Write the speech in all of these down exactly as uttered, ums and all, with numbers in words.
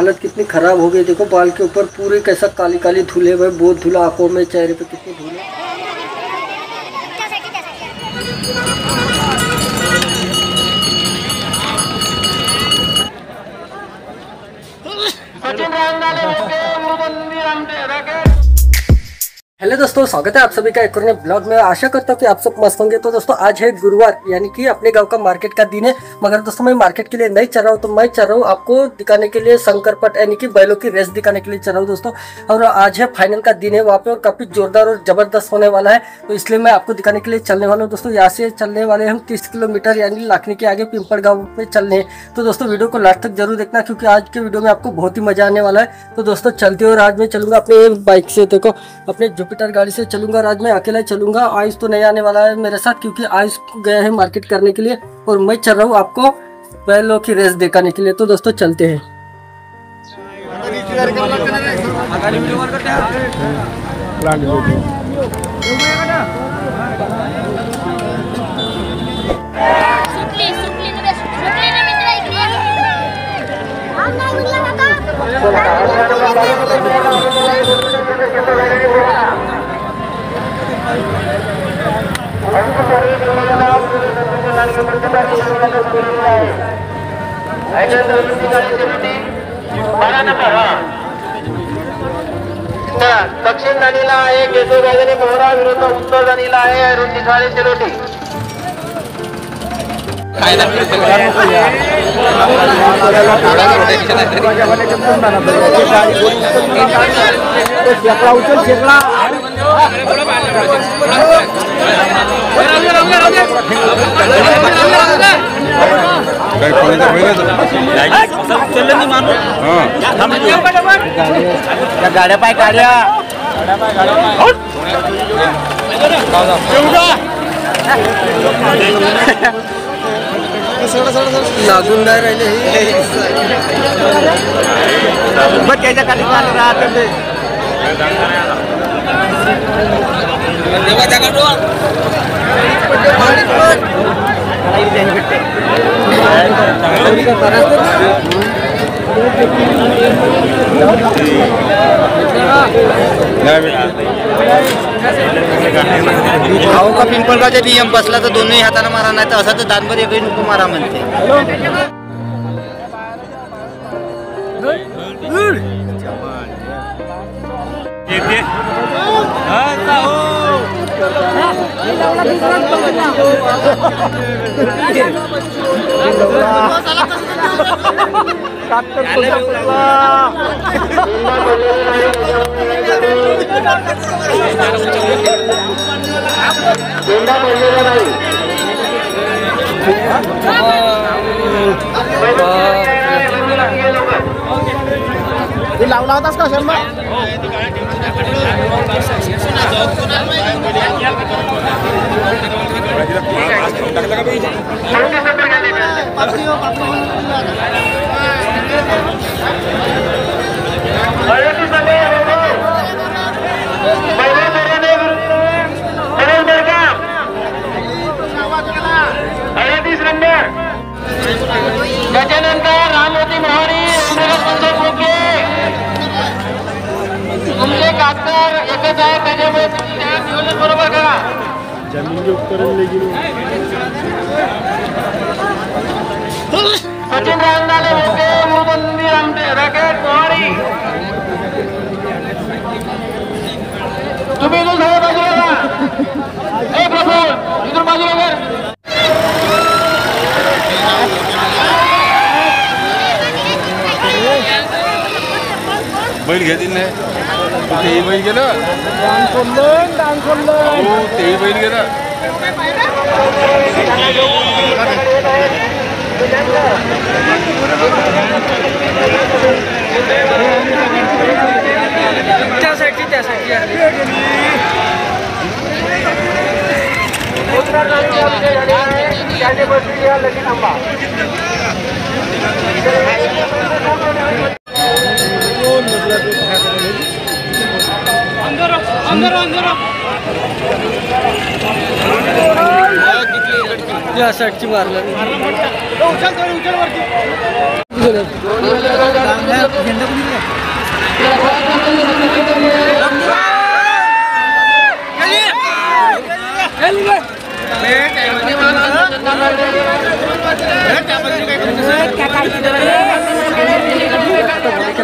हालत कितनी ख़राब हो गई। देखो बाल के ऊपर पूरे कैसा काली काली धूले हुए, बहुत धूला आँखों में, चेहरे पे कितनी धूल। हेलो दोस्तों, स्वागत है आप सभी का एक और नए ब्लॉग में। आशा करता हूँ कि आप सब मस्त होंगे। तो दोस्तों आज है गुरुवार, यानी कि अपने गांव का मार्केट का दिन है, मगर दोस्तों मैं मार्केट के लिए नहीं चल रहा हूँ। तो मैं चल रहा हूँ आपको दिखाने के लिए संकरपट, यानी कि बैलों की रेस दिखाने के लिए चल रहा हूँ दोस्तों। और आज है फाइनल का दिन है वहाँ पे, और काफ़ी जोरदार और ज़बरदस्त होने वाला है, तो इसलिए मैं आपको दिखाने के लिए चलने वाला हूँ दोस्तों। यहाँ से चलने वाले हम तीस किलोमीटर यानी लाखनी के आगे पिंपल गाँव पर चलने हैं। तो दोस्तों वीडियो को लास्ट तक जरूर देखना, क्योंकि आज के वीडियो में आपको बहुत ही मज़ा आने वाला है। तो दोस्तों चलते हो, और आज मैं चलूँगा अपने बाइक से, देखो अपने जुपिटर गाड़ी से चलूंगा। आज मैं अकेला चलूंगा, आयुष तो नहीं आने वाला है मेरे साथ, क्योंकि आयुष गया है मार्केट करने के लिए, और मैं चल रहा हूँ आपको बैलों की रेस दिखाने के लिए। तो दोस्तों चलते हैं। दक्षिण दानीला आहे केशव राजाने मोहरा विरुद्ध उत्तर दानीला आहे रुंदी झाले चिलोटी गाड्या पाय गाड्या लागून नाही राहिले मग त्याच्या खाली चालू राहत ते भाऊ का पिंपळगावच्या डीएम बसला तर दोन्ही हाताने मारा, नाही तर असं तर दानभर एकही नको मारा म्हणते। लावला होतास का शर्मा? गजानंदर रामोती मोहरी तुमचे कातर एकच आहे, त्याच्यामुळे तुम्ही ध्यान ठेवलं बरोबर करा। सचिन रामदाले होते मुरबंदी आमटे रॅकेट मोहरी तुम्ही इथून थोडं बाजूला जा, ए प्रफुल इथून बाजूला कर। बैल घेतील नाही तेही बैल गेलं, हो तेही बैल गेलं। त्यासाठी त्यासाठी लगीन थांबा अंदर अंदर या साइडची मारला उचल उचल वरती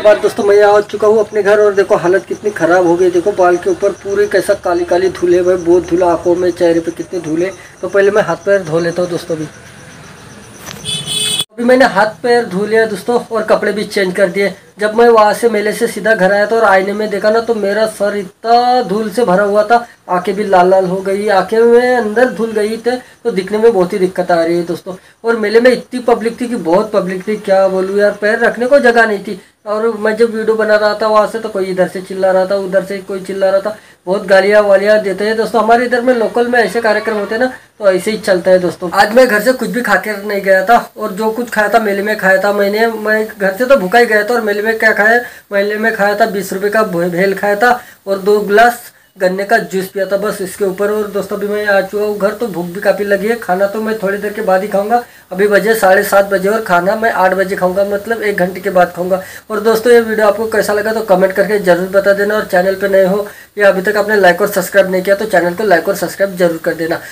बाद दोस्तों मैं आ चुका हूँ अपने घर और देखो हालत कितनी खराब हो गई। देखो बाल के ऊपर पूरी कैसा काली काली धूले हुए, बहुत धूला आंखों में, चेहरे पे कितनी धूले। तो पहले मैं हाथ पैर धो लेता हूँ दोस्तों। भी अभी मैंने हाथ पैर धो लिया दोस्तों और कपड़े भी चेंज कर दिए। जब मैं वहाँ से मेले से सीधा घर आया था और आईने में देखा ना तो मेरा सर इतना धूल से भरा हुआ था, आंखें भी लाल लाल हो गई, आंखें में अंदर धुल गई थे, तो दिखने में बहुत ही दिक्कत आ रही है दोस्तों। और मेले में इतनी पब्लिक थी कि बहुत पब्लिक थी, क्या बोलूँ यार, पैर रखने को जगह नहीं थी। और मैं जब वीडियो बना रहा था वहाँ से तो कोई इधर से चिल्ला रहा था, उधर से कोई चिल्ला रहा था, बहुत गालियाँ वालियाँ देते हैं दोस्तों। हमारे इधर में लोकल में ऐसे कार्यक्रम होते हैं ना तो ऐसे ही चलता है दोस्तों। आज मैं घर से कुछ भी खाकर नहीं गया था और जो कुछ खाया था मेले में खाया था मैंने। मैं घर से तो भूखा ही गया था और मेले में क्या खाया, मेले में खाया था बीस रुपये का भेल खाया था और दो गिलास गन्ने का जूस पिया था, बस इसके ऊपर। और दोस्तों अभी मैं आ चुका हूँ घर तो भूख भी काफ़ी लगी है। खाना तो मैं थोड़ी देर के बाद ही खाऊंगा, अभी बजे साढ़े सात बजे और खाना मैं आठ बजे खाऊंगा, मतलब एक घंटे के बाद खाऊंगा। और दोस्तों ये वीडियो आपको कैसा लगा तो कमेंट करके जरूर बता देना। और चैनल पर नए हो या अभी तक आपने लाइक और सब्सक्राइब नहीं किया तो चैनल को लाइक और सब्सक्राइब जरूर कर देना।